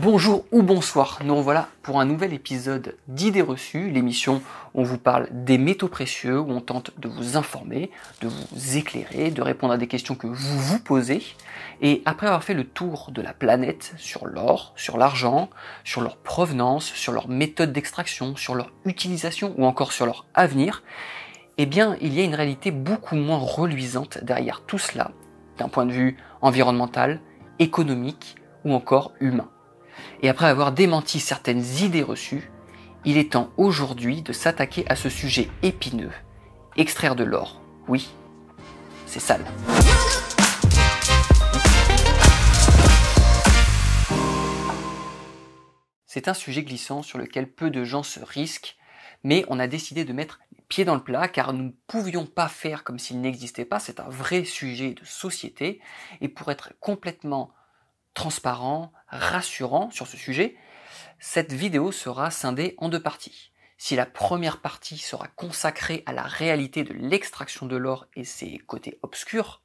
Bonjour ou bonsoir, nous revoilà pour un nouvel épisode d'Idées Reçues, l'émission où on vous parle des métaux précieux, où on tente de vous informer, de vous éclairer, de répondre à des questions que vous vous posez. Et après avoir fait le tour de la planète sur l'or, sur l'argent, sur leur provenance, sur leur méthode d'extraction, sur leur utilisation ou encore sur leur avenir, eh bien il y a une réalité beaucoup moins reluisante derrière tout cela, d'un point de vue environnemental, économique ou encore humain. Et après avoir démenti certaines idées reçues, il est temps aujourd'hui de s'attaquer à ce sujet épineux. Extraire de l'or, oui, c'est sale. C'est un sujet glissant sur lequel peu de gens se risquent, mais on a décidé de mettre les pieds dans le plat car nous ne pouvions pas faire comme s'il n'existait pas, c'est un vrai sujet de société, et pour être complètement transparent, rassurant sur ce sujet, cette vidéo sera scindée en deux parties. Si la première partie sera consacrée à la réalité de l'extraction de l'or et ses côtés obscurs,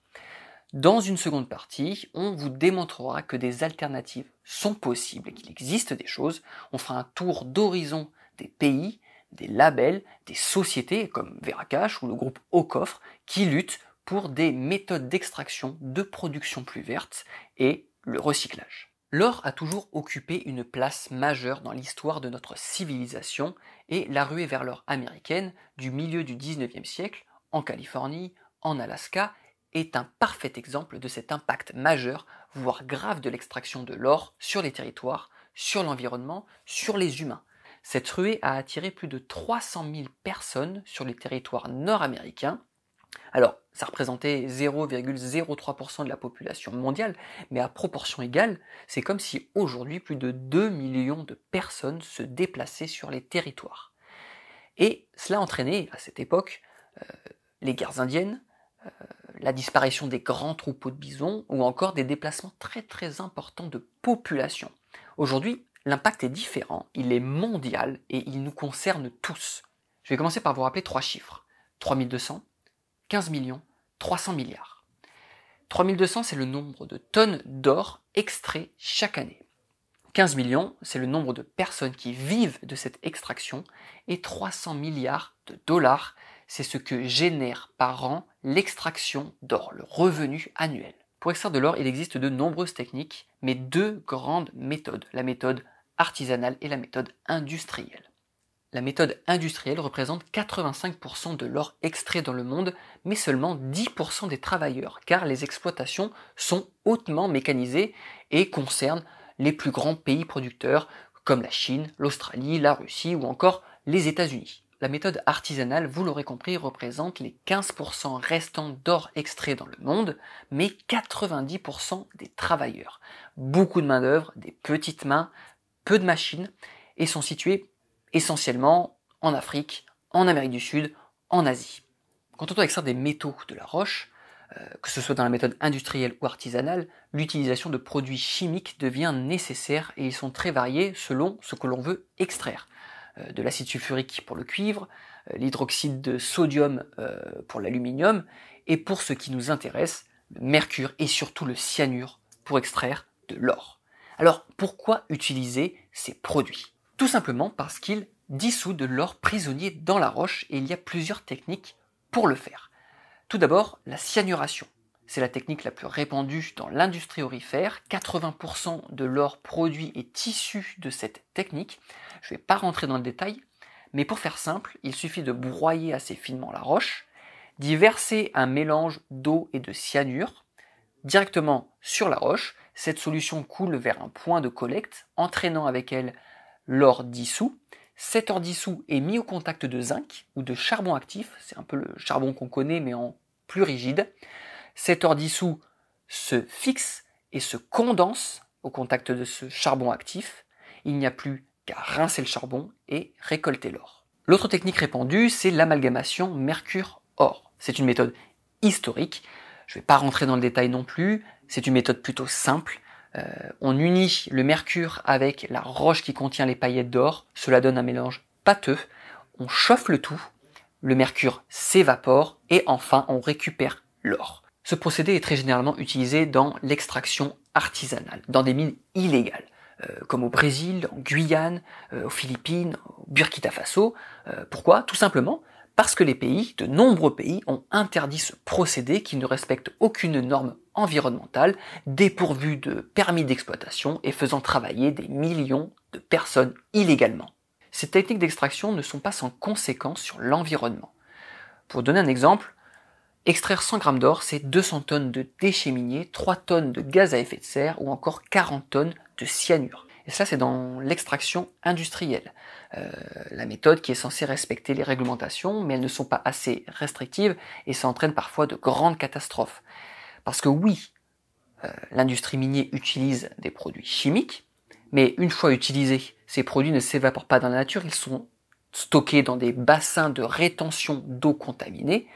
dans une seconde partie, on vous démontrera que des alternatives sont possibles et qu'il existe des choses. On fera un tour d'horizon des pays, des labels, des sociétés comme Veracash ou le groupe AuCOFFRE qui luttent pour des méthodes d'extraction, de production plus verte et le recyclage. L'or a toujours occupé une place majeure dans l'histoire de notre civilisation et la ruée vers l'or américaine du milieu du 19e siècle, en Californie, en Alaska, est un parfait exemple de cet impact majeur, voire grave de l'extraction de l'or sur les territoires, sur l'environnement, sur les humains. Cette ruée a attiré plus de 300 000 personnes sur les territoires nord-américains. Alors, ça représentait 0,03% de la population mondiale, mais à proportion égale, c'est comme si aujourd'hui plus de 2 millions de personnes se déplaçaient sur les territoires. Et cela entraînait, à cette époque, les guerres indiennes, la disparition des grands troupeaux de bisons, ou encore des déplacements très importants de population. Aujourd'hui, l'impact est différent, il est mondial et il nous concerne tous. Je vais commencer par vous rappeler trois chiffres. 3200, 15 millions, 300 milliards. 3200, c'est le nombre de tonnes d'or extrait chaque année. 15 millions, c'est le nombre de personnes qui vivent de cette extraction. Et 300 milliards de dollars, c'est ce que génère par an l'extraction d'or, le revenu annuel. Pour extraire de l'or, il existe de nombreuses techniques, mais deux grandes méthodes, la méthode artisanale et la méthode industrielle. La méthode industrielle représente 85% de l'or extrait dans le monde, mais seulement 10% des travailleurs, car les exploitations sont hautement mécanisées et concernent les plus grands pays producteurs, comme la Chine, l'Australie, la Russie ou encore les États-Unis. La méthode artisanale, vous l'aurez compris, représente les 15% restants d'or extrait dans le monde, mais 90% des travailleurs. Beaucoup de main-d'œuvre, des petites mains, peu de machines, et sont situées essentiellement en Afrique, en Amérique du Sud, en Asie. Quand on doit extraire des métaux de la roche, que ce soit dans la méthode industrielle ou artisanale, l'utilisation de produits chimiques devient nécessaire et ils sont très variés selon ce que l'on veut extraire. De l'acide sulfurique pour le cuivre, l'hydroxyde de sodium pour l'aluminium, et pour ce qui nous intéresse, le mercure et surtout le cyanure pour extraire de l'or. Alors pourquoi utiliser ces produits ? Tout simplement parce qu'il dissout de l'or prisonnier dans la roche et il y a plusieurs techniques pour le faire. Tout d'abord, la cyanuration. C'est la technique la plus répandue dans l'industrie aurifère. 80% de l'or produit est issu de cette technique. Je ne vais pas rentrer dans le détail, mais pour faire simple, il suffit de broyer assez finement la roche, d'y verser un mélange d'eau et de cyanure directement sur la roche. Cette solution coule vers un point de collecte, entraînant avec elle l'or dissous. Cet or dissous est mis au contact de zinc ou de charbon actif, c'est un peu le charbon qu'on connaît mais en plus rigide. Cet or dissous se fixe et se condense au contact de ce charbon actif. Il n'y a plus qu'à rincer le charbon et récolter l'or. L'autre technique répandue, c'est l'amalgamation mercure-or. C'est une méthode historique, je ne vais pas rentrer dans le détail non plus, c'est une méthode plutôt simple. On unit le mercure avec la roche qui contient les paillettes d'or, cela donne un mélange pâteux, on chauffe le tout, le mercure s'évapore et enfin on récupère l'or. Ce procédé est très généralement utilisé dans l'extraction artisanale, dans des mines illégales. comme au Brésil, en Guyane, aux Philippines, au Burkina Faso. Pourquoi? Tout simplement parce que les pays, de nombreux pays, ont interdit ce procédé qui ne respecte aucune norme environnementale, dépourvu de permis d'exploitation et faisant travailler des millions de personnes illégalement. Ces techniques d'extraction ne sont pas sans conséquences sur l'environnement. Pour donner un exemple, extraire 100 grammes d'or, c'est 200 tonnes de déchets miniers, 3 tonnes de gaz à effet de serre ou encore 40 tonnes de cyanure. Et ça, c'est dans l'extraction industrielle. La méthode qui est censée respecter les réglementations, mais elles ne sont pas assez restrictives et ça entraîne parfois de grandes catastrophes. Parce que oui, l'industrie minière utilise des produits chimiques, mais une fois utilisés, ces produits ne s'évaporent pas dans la nature, ils sont stockés dans des bassins de rétention d'eau contaminée.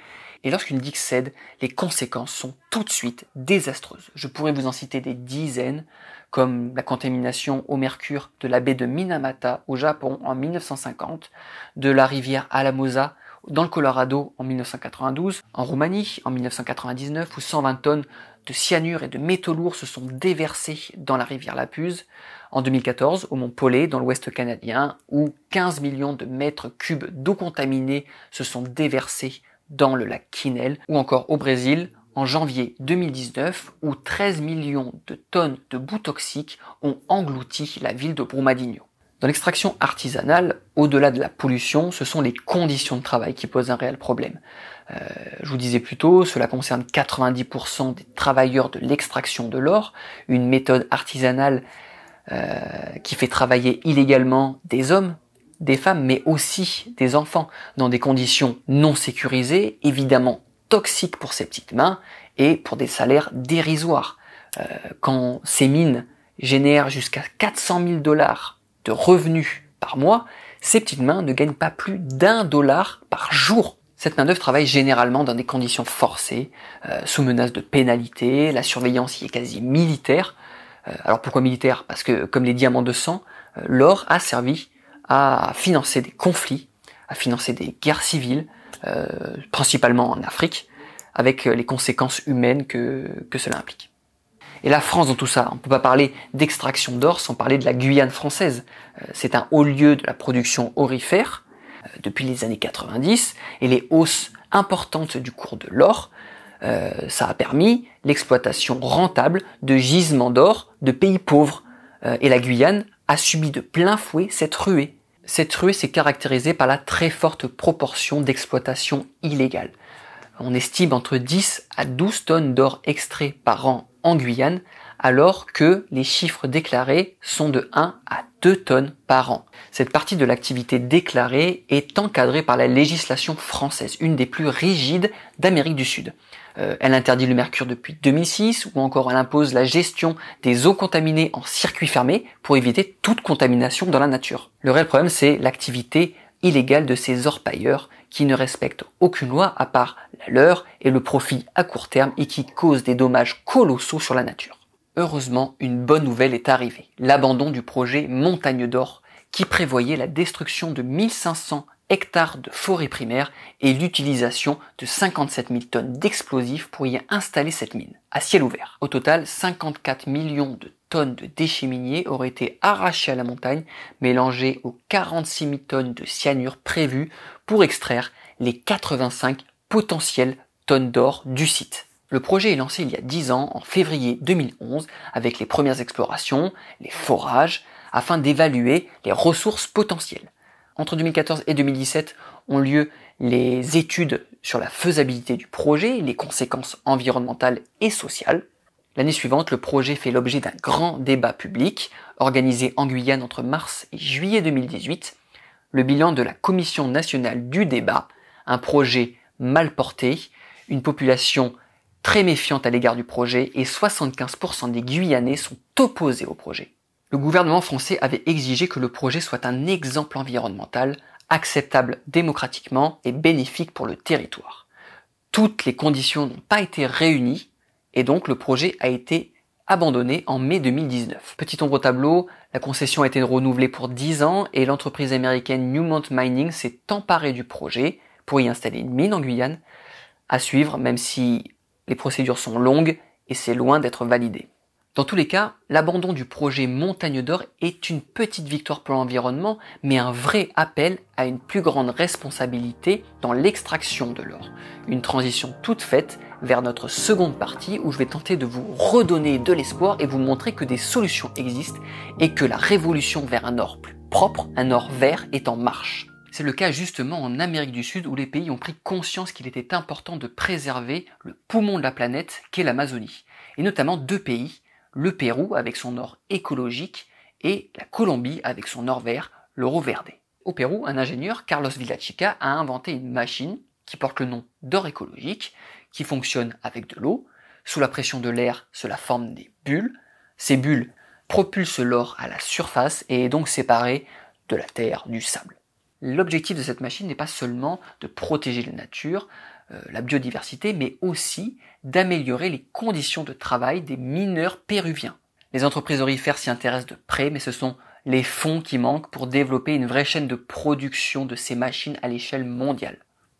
Et lorsqu'une digue cède, les conséquences sont tout de suite désastreuses. Je pourrais vous en citer des dizaines, comme la contamination au mercure de la baie de Minamata au Japon en 1950, de la rivière Alamosa dans le Colorado en 1992, en Roumanie en 1999, où 120 tonnes de cyanure et de métaux lourds se sont déversés dans la rivière Lapuse, en 2014 au mont Polé dans l'ouest canadien, où 15 millions de mètres cubes d'eau contaminée se sont déversés dans le lac Kinel, ou encore au Brésil en janvier 2019, où 13 millions de tonnes de boues toxiques ont englouti la ville de Brumadinho. Dans l'extraction artisanale, au-delà de la pollution, ce sont les conditions de travail qui posent un réel problème. Je vous disais plus tôt, cela concerne 90% des travailleurs de l'extraction de l'or, une méthode artisanale qui fait travailler illégalement des hommes, des femmes, mais aussi des enfants, dans des conditions non sécurisées, évidemment toxiques pour ses petites mains et pour des salaires dérisoires. Quand ces mines génèrent jusqu'à 400 000 $ de revenus par mois, ces petites mains ne gagnent pas plus d'$1 par jour. Cette main-d'œuvre travaille généralement dans des conditions forcées, sous menace de pénalité, la surveillance y est quasi militaire. Alors pourquoi militaire? Parce que, comme les diamants de sang, l'or a servi à financer des conflits, à financer des guerres civiles, principalement en Afrique, avec les conséquences humaines que cela implique. Et la France dans tout ça, on ne peut pas parler d'extraction d'or sans parler de la Guyane française. C'est un haut lieu de la production aurifère depuis les années 90, et les hausses importantes du cours de l'or, ça a permis l'exploitation rentable de gisements d'or de pays pauvres, et la Guyane a subi de plein fouet cette ruée. Cette ruée s'est caractérisée par la très forte proportion d'exploitation illégale. On estime entre 10 à 12 tonnes d'or extrait par an en Guyane, alors que les chiffres déclarés sont de 1 à 2 tonnes par an. Cette partie de l'activité déclarée est encadrée par la législation française, une des plus rigides d'Amérique du Sud. Elle interdit le mercure depuis 2006, ou encore elle impose la gestion des eaux contaminées en circuit fermé pour éviter toute contamination dans la nature. Le réel problème, c'est l'activité illégale de ces orpailleurs qui ne respectent aucune loi à part la leur et le profit à court terme et qui causent des dommages colossaux sur la nature. Heureusement, une bonne nouvelle est arrivée, l'abandon du projet Montagne d'Or qui prévoyait la destruction de 1500 hectares de forêt primaire et l'utilisation de 57 000 tonnes d'explosifs pour y installer cette mine, à ciel ouvert. Au total, 54 millions de tonnes de déchets miniers auraient été arrachées à la montagne, mélangées aux 46 000 tonnes de cyanure prévues pour extraire les 85 potentielles tonnes d'or du site. Le projet est lancé il y a 10 ans, en février 2011, avec les premières explorations, les forages, afin d'évaluer les ressources potentielles. Entre 2014 et 2017 ont lieu les études sur la faisabilité du projet, les conséquences environnementales et sociales. L'année suivante, le projet fait l'objet d'un grand débat public, organisé en Guyane entre mars et juillet 2018. Le bilan de la Commission nationale du débat, un projet mal porté, une population très méfiante à l'égard du projet et 75% des Guyanais sont opposés au projet. Le gouvernement français avait exigé que le projet soit un exemple environnemental, acceptable démocratiquement et bénéfique pour le territoire. Toutes les conditions n'ont pas été réunies et donc le projet a été abandonné en mai 2019. Petit ombre au tableau, la concession a été renouvelée pour 10 ans et l'entreprise américaine Newmont Mining s'est emparée du projet pour y installer une mine en Guyane, à suivre même si les procédures sont longues et c'est loin d'être validé. Dans tous les cas, l'abandon du projet Montagne d'Or est une petite victoire pour l'environnement, mais un vrai appel à une plus grande responsabilité dans l'extraction de l'or. Une transition toute faite vers notre seconde partie où je vais tenter de vous redonner de l'espoir et vous montrer que des solutions existent et que la révolution vers un or plus propre, un or vert, est en marche. C'est le cas justement en Amérique du Sud où les pays ont pris conscience qu'il était important de préserver le poumon de la planète qu'est l'Amazonie, et notamment deux pays, le Pérou avec son or écologique et la Colombie avec son or vert, l'Oro Verde. Au Pérou, un ingénieur, Carlos Villachica, a inventé une machine qui porte le nom d'or écologique, qui fonctionne avec de l'eau. Sous la pression de l'air, cela forme des bulles. Ces bulles propulsent l'or à la surface et est donc séparé de la terre, du sable. L'objectif de cette machine n'est pas seulement de protéger la nature, la biodiversité, mais aussi d'améliorer les conditions de travail des mineurs péruviens. Les entreprises orifères s'y intéressent de près, mais ce sont les fonds qui manquent pour développer une vraie chaîne de production de ces machines à l'échelle mondiale.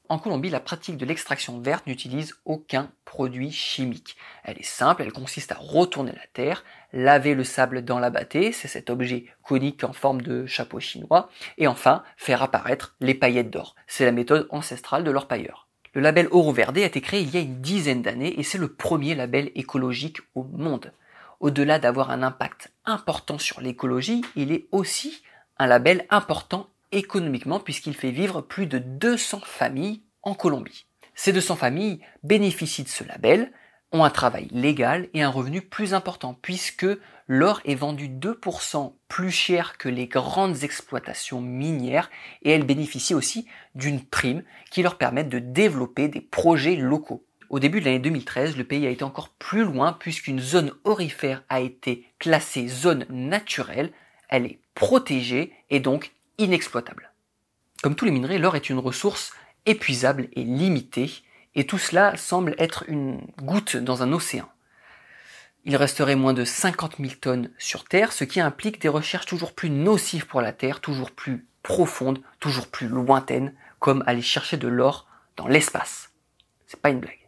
En Colombie, la pratique de l'extraction verte n'utilise aucun produit chimique. Elle est simple, elle consiste à retourner la terre, laver le sable dans la battée, c'est cet objet conique en forme de chapeau chinois, et enfin faire apparaître les paillettes d'or. C'est la méthode ancestrale de l'orpailleur. Le label Oro Verde a été créé il y a une dizaine d'années et c'est le premier label écologique au monde. Au-delà d'avoir un impact important sur l'écologie, il est aussi un label important économiquement puisqu'il fait vivre plus de 200 familles en Colombie. Ces 200 familles bénéficient de ce label, ont un travail légal et un revenu plus important puisque l'or est vendu 2% plus cher que les grandes exploitations minières et elles bénéficient aussi d'une prime qui leur permet de développer des projets locaux. Au début de l'année 2013, le pays a été encore plus loin puisqu'une zone aurifère a été classée zone naturelle, elle est protégée et donc inexploitable. Comme tous les minerais, l'or est une ressource épuisable et limitée. Et tout cela semble être une goutte dans un océan. Il resterait moins de 50 000 tonnes sur Terre, ce qui implique des recherches toujours plus nocives pour la Terre, toujours plus profondes, toujours plus lointaines, comme aller chercher de l'or dans l'espace. C'est pas une blague.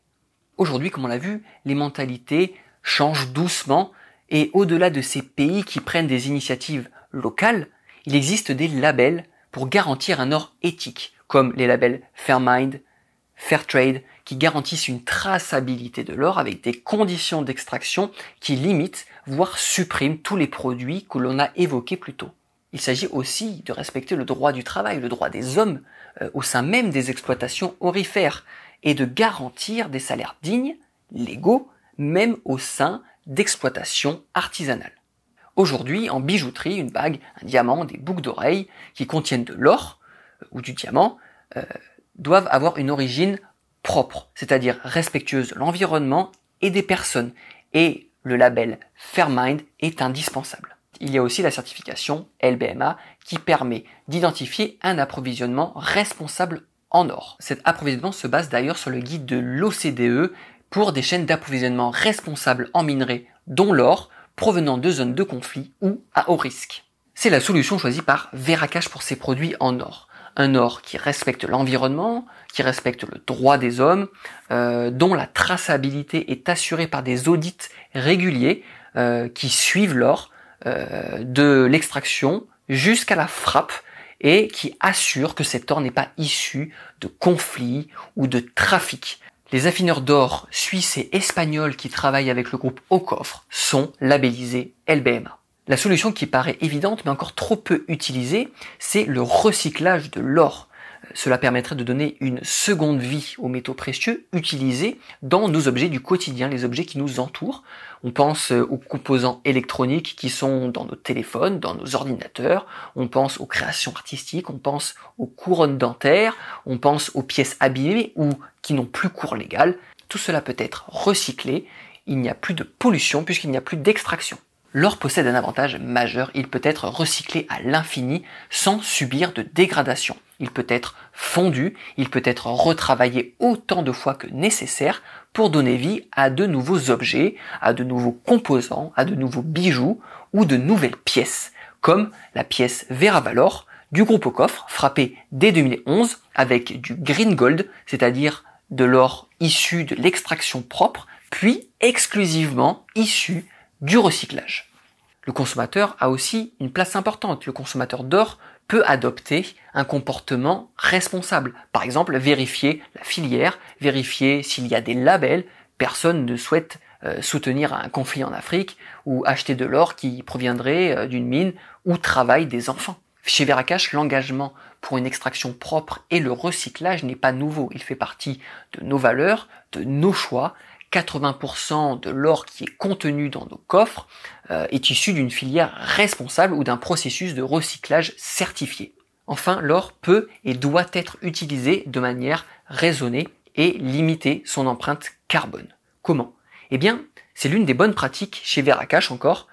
Aujourd'hui, comme on l'a vu, les mentalités changent doucement, et au-delà de ces pays qui prennent des initiatives locales, il existe des labels pour garantir un or éthique, comme les labels Fairmined, Fairtrade, qui garantissent une traçabilité de l'or avec des conditions d'extraction qui limitent, voire suppriment tous les produits que l'on a évoqués plus tôt. Il s'agit aussi de respecter le droit du travail, le droit des hommes au sein même des exploitations aurifères et de garantir des salaires dignes, légaux, même au sein d'exploitations artisanales. Aujourd'hui, en bijouterie, une bague, un diamant, des boucles d'oreilles qui contiennent de l'or ou du diamant doivent avoir une origine propre, c'est-à-dire respectueuse de l'environnement et des personnes. Et le label Fairmined est indispensable. Il y a aussi la certification LBMA qui permet d'identifier un approvisionnement responsable en or. Cet approvisionnement se base d'ailleurs sur le guide de l'OCDE pour des chaînes d'approvisionnement responsables en minerais, dont l'or, provenant de zones de conflit ou à haut risque. C'est la solution choisie par Veracash pour ses produits en or. Un or qui respecte l'environnement, qui respecte le droit des hommes, dont la traçabilité est assurée par des audits réguliers qui suivent l'or de l'extraction jusqu'à la frappe et qui assurent que cet or n'est pas issu de conflits ou de trafic. Les affineurs d'or suisses et espagnols qui travaillent avec le groupe AuCOFFRE sont labellisés LBMA. La solution qui paraît évidente mais encore trop peu utilisée, c'est le recyclage de l'or. Cela permettrait de donner une seconde vie aux métaux précieux utilisés dans nos objets du quotidien, les objets qui nous entourent. On pense aux composants électroniques qui sont dans nos téléphones, dans nos ordinateurs, on pense aux créations artistiques, on pense aux couronnes dentaires, on pense aux pièces abîmées ou qui n'ont plus cours légal. Tout cela peut être recyclé, il n'y a plus de pollution puisqu'il n'y a plus d'extraction. L'or possède un avantage majeur, il peut être recyclé à l'infini sans subir de dégradation. Il peut être fondu, il peut être retravaillé autant de fois que nécessaire pour donner vie à de nouveaux objets, à de nouveaux composants, à de nouveaux bijoux ou de nouvelles pièces, comme la pièce Veravalor du groupe AuCOFFRE, frappée dès 2011 avec du green gold, c'est-à-dire de l'or issu de l'extraction propre, puis exclusivement issu du recyclage. Le consommateur a aussi une place importante. Le consommateur d'or peut adopter un comportement responsable. Par exemple, vérifier la filière, vérifier s'il y a des labels. Personne ne souhaite soutenir un conflit en Afrique ou acheter de l'or qui proviendrait d'une mine où travaillent des enfants. Chez Veracash, l'engagement pour une extraction propre et le recyclage n'est pas nouveau. Il fait partie de nos valeurs, de nos choix. 80% de l'or qui est contenu dans nos coffres est issu d'une filière responsable ou d'un processus de recyclage certifié. Enfin, l'or peut et doit être utilisé de manière raisonnée et limiter son empreinte carbone. Comment ? Eh bien, c'est l'une des bonnes pratiques chez Veracash encore.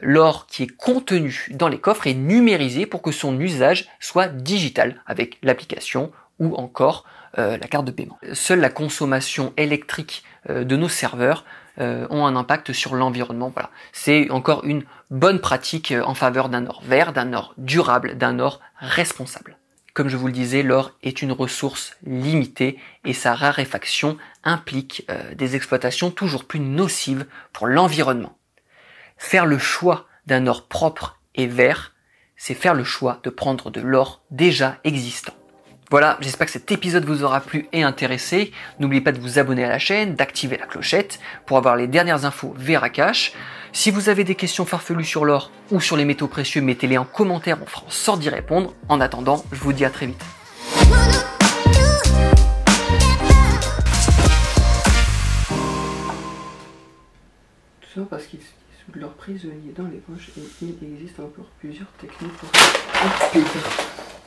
L'or qui est contenu dans les coffres est numérisé pour que son usage soit digital avec l'application ou encore la carte de paiement. Seule la consommation électrique de nos serveurs ont un impact sur l'environnement. Voilà. C'est encore une bonne pratique en faveur d'un or vert, d'un or durable, d'un or responsable. Comme je vous le disais, l'or est une ressource limitée et sa raréfaction implique des exploitations toujours plus nocives pour l'environnement. Faire le choix d'un or propre et vert, c'est faire le choix de prendre de l'or déjà existant. Voilà, j'espère que cet épisode vous aura plu et intéressé. N'oubliez pas de vous abonner à la chaîne, d'activer la clochette pour avoir les dernières infos Veracash. Si vous avez des questions farfelues sur l'or ou sur les métaux précieux, mettez-les en commentaire, on fera en sorte d'y répondre. En attendant, je vous dis à très vite. Parce qu'il est sous de leur prisonnier dans les poches et il existe encore plusieurs techniques pour... Oh, putain.